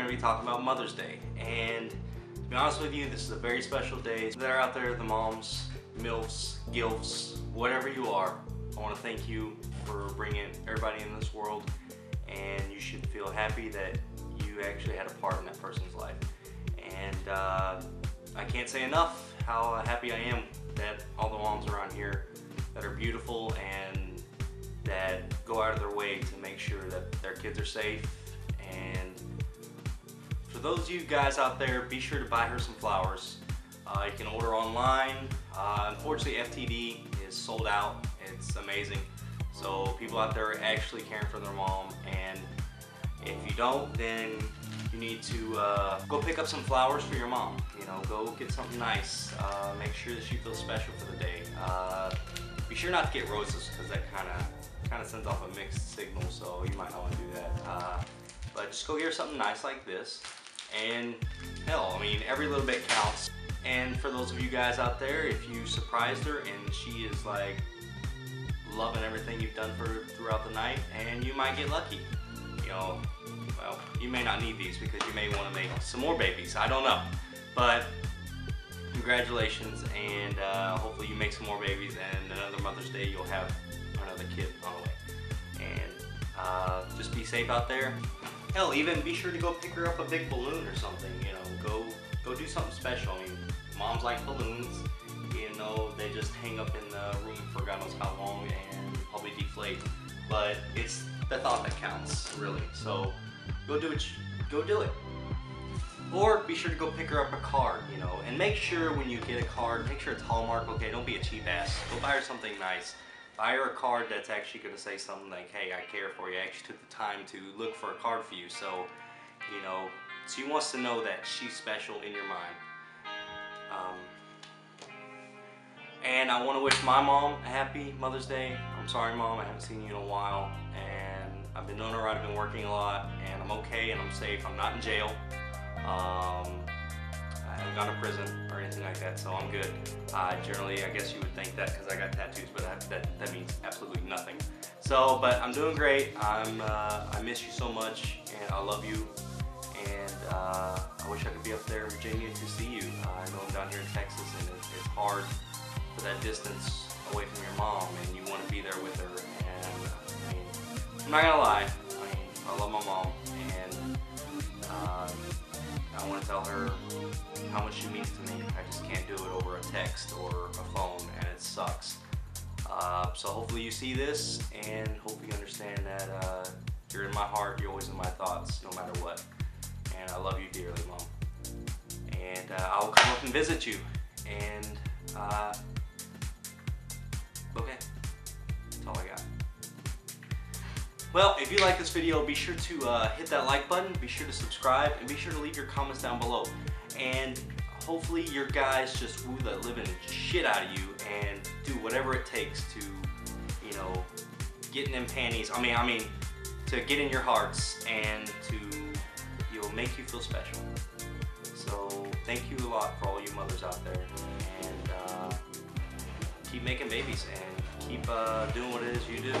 going to be talking about Mother's Day. And to be honest with you, this is a very special day. They're out there, the moms, MILFs, GILFs, whatever you are. I want to thank you for bringing everybody in this world, and you should feel happy that you actually had a part in that person's life. And I can't say enough how happy I am that all the moms around here that are beautiful and that go out of their way to make sure that their kids are safe. And for those of you guys out there, be sure to buy her some flowers. You can order online. Unfortunately, FTD is sold out. It's amazing. So people out there are actually caring for their mom, and if you don't, then you need to go pick up some flowers for your mom. You know, go get something nice. Make sure that she feels special for the day. Be sure not to get roses, because that kind of sends off a mixed signal, so you might not want to do that. But just go get her something nice like this, and hell, I mean, every little bit counts. And for those of you guys out there, if you surprised her and she is like loving everything you've done for her throughout the night, and you might get lucky. You know, well, you may not need these because you may want to make some more babies. I don't know, but congratulations, and hopefully you make some more babies, and another Mother's Day you'll have another kid on the way. And just be safe out there. Hell, even be sure to go pick her up a big balloon or something. You know, go do something special. I mean, moms like balloons. You know, they just hang up in the room for God knows how long and probably deflate. But it's the thought that counts, really. So go do it. Or be sure to go pick her up a card, you know, and make sure when you get a card, make sure it's Hallmark. Okay, don't be a cheap ass. Go buy her something nice. Buy her a card that's actually going to say something like, hey, I care for you. I actually took the time to look for a card for you. So, you know, she wants to know that she's special in your mind. And I want to wish my mom a happy Mother's Day. I'm sorry, Mom, I haven't seen you in a while, and I've been doing all right. I've been working a lot, and I'm okay, and I'm safe. I'm not in jail. I haven't gone to prison or anything like that, so I'm good. Generally, I guess you would think that because I got tattoos, but that means absolutely nothing. So, but I'm doing great. I miss you so much, and I love you. And I wish I could be up there in Virginia to see you. I know I'm down here in Texas, and it's hard. That distance away from your mom, and you want to be there with her. And I mean, I'm not gonna lie, I mean, I love my mom, and I want to tell her how much she means to me. I just can't do it over a text or a phone, and it sucks. So hopefully you see this, and hope you understand that you're in my heart, you're always in my thoughts, no matter what. And I love you dearly, Mom. And I'll come up and visit you. And okay, that's all I got. Well, if you like this video, be sure to hit that like button, be sure to subscribe, and be sure to leave your comments down below. And hopefully your guys just woo the living shit out of you and do whatever it takes to, you know, get in them panties. I mean, to get in your hearts and to, you know, make you feel special. So thank you a lot for all you mothers out there. And keep making babies, and keep doing what it is you do.